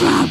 From